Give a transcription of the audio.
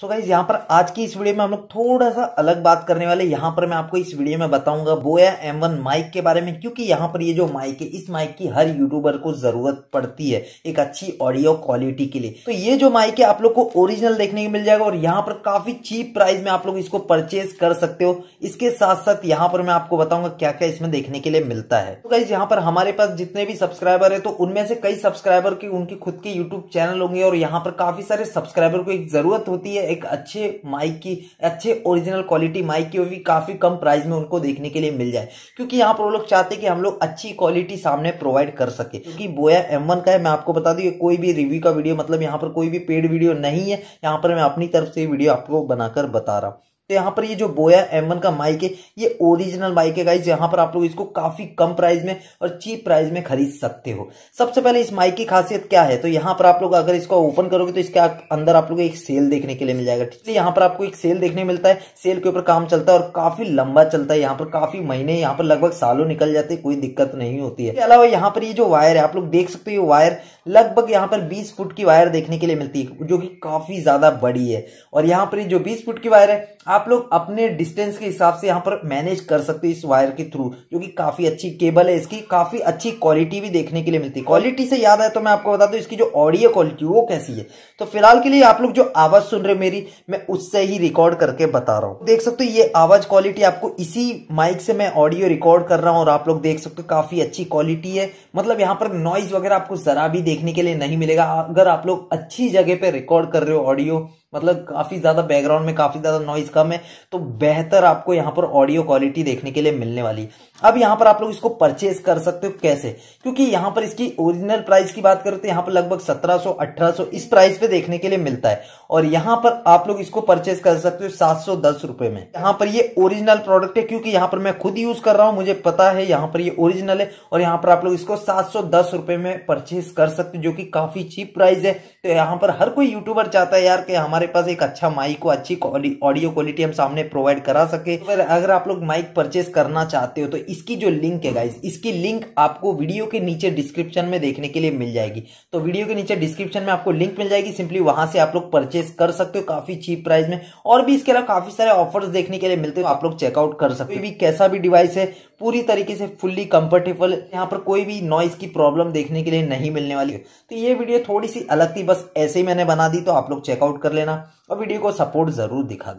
So guys यहाँ पर आज की इस वीडियो में हम लोग थोड़ा सा अलग बात करने वाले। यहाँ पर मैं आपको इस वीडियो में बताऊंगा बोया M1 माइक के बारे में, क्योंकि यहाँ पर ये जो माइक है इस माइक की हर यूट्यूबर को जरूरत पड़ती है एक अच्छी ऑडियो क्वालिटी के लिए। तो ये जो माइक है आप लोग को ओरिजिनल देखने को मिल जाएगा और यहाँ पर काफी चीप प्राइस में आप लोग इसको परचेज कर सकते हो। इसके साथ साथ यहाँ पर मैं आपको बताऊंगा क्या क्या इसमें देखने के लिए मिलता है। तो गाइस यहाँ पर हमारे पास जितने भी सब्सक्राइबर है तो उनमें से कई सब्सक्राइबर के उनके खुद के यूट्यूब चैनल होंगे और यहाँ पर काफी सारे सब्सक्राइबर को एक जरूरत होती है एक अच्छे माइक की, अच्छे ओरिजिनल क्वालिटी माइक की, वो भी काफी कम प्राइस में उनको देखने के लिए मिल जाए, क्योंकि यहाँ पर वो लोग चाहते हैं कि हम लोग अच्छी क्वालिटी सामने प्रोवाइड कर सके। क्योंकि बोया M1 का है, मैं आपको बता दूं ये कोई भी रिव्यू का वीडियो, मतलब यहाँ पर कोई भी पेड वीडियो नहीं है, यहाँ पर मैं अपनी तरफ से वीडियो आपको बनाकर बता रहा हूँ। तो यहाँ पर ये जो बोया M1 का माइक है ये ओरिजिनल माइक है गाइस, यहाँ पर आप लोग इसको काफी कम प्राइस में और चीप प्राइस में खरीद सकते हो। सबसे पहले इस माइक की खासियत क्या है, तो यहाँ पर आप लोग अगर इसको ओपन करोगे तो इसके अंदर आप लोग एक सेल देखने के लिए मिल जाएगा। ठीक है, यहाँ पर आपको एक सेल देखने मिलता है, सेल के ऊपर काम चलता है और काफी लंबा चलता है, यहाँ पर काफी महीने, यहाँ पर लगभग सालों निकल जाते, कोई दिक्कत नहीं होती है। इसके अलावा यहाँ पर ये जो वायर है आप लोग देख सकते हो, वायर लगभग यहाँ पर 20 फुट की वायर देखने के लिए मिलती है जो कि काफी ज्यादा बड़ी है। और यहाँ पर जो 20 फुट की वायर है आप लोग अपने डिस्टेंस के हिसाब से यहाँ पर मैनेज कर सकते हो इस वायर के थ्रू, जो कि काफी अच्छी केबल है, इसकी काफी अच्छी क्वालिटी भी देखने के लिए मिलती है। क्वालिटी से याद है तो मैं आपको बता दूं इसकी जो ऑडियो क्वालिटी वो कैसी है। तो फिलहाल के लिए आप लोग जो आवाज सुन रहे मेरी, मैं उससे ही रिकॉर्ड करके बता रहा हूँ। देख सकते हो ये आवाज क्वालिटी आपको इसी माइक से मैं ऑडियो रिकॉर्ड कर रहा हूँ और आप लोग देख सकते हो काफी अच्छी क्वालिटी है, मतलब यहाँ पर नॉइज वगैरह आपको जरा भी देखने के लिए नहीं मिलेगा। अगर आप लोग अच्छी जगह पे रिकॉर्ड कर रहे हो ऑडियो, मतलब काफी ज्यादा बैकग्राउंड में काफी ज्यादा नॉइज कम है, तो बेहतर आपको यहाँ पर ऑडियो क्वालिटी देखने के लिए मिलने वाली है। अब यहाँ पर आप लोग इसको परचेज कर सकते हो कैसे, क्योंकि यहाँ पर इसकी ओरिजिनल प्राइस की बात करें तो यहाँ पर लगभग 1700-1800 इस प्राइस पे देखने के लिए मिलता है और यहाँ पर आप लोग इसको परचेज कर सकते हो 710 रुपए में। यहाँ पर ये ओरिजिनल प्रोडक्ट है, क्योंकि यहाँ पर मैं खुद यूज कर रहा हूँ, मुझे पता है यहाँ पर ये ओरिजिनल है और यहाँ पर आप लोग इसको 710 रुपए में परचेज कर सकते हो, जो कि काफी चीप प्राइस है। तो यहाँ पर हर कोई यूट्यूबर चाहता है यार कि हमारे पास एक अच्छा माइक और अच्छी ऑडियो क्वालिटी हम सामने प्रोवाइड करा सके। अगर आप लोग माइक परचेस करना चाहते हो तो इसकी जो लिंक है गाइस, इसकी लिंक आपको वीडियो के नीचे डिस्क्रिप्शन में देखने के लिए मिल जाएगी। तो वीडियो के नीचे डिस्क्रिप्शन में आपको लिंक मिल जाएगी, सिंपली वहां से आप लोग परचेस कर सकते हो काफी चीप प्राइस में। और भी इसके अलावा काफी सारे ऑफर्स देखने के लिए मिलते हैं, आप लोग चेकआउट कर सकते हो। भी कैसा भी डिवाइस है पूरी तरीके से फुल्ली कंफर्टेबल, यहाँ पर कोई भी नॉइज की प्रॉब्लम देखने के लिए नहीं मिलने वाली है। तो ये वीडियो थोड़ी सी अलग थी, बस ऐसे ही मैंने बना दी, तो आप लोग चेकआउट कर लेना और वीडियो को सपोर्ट जरूर दिखा दें।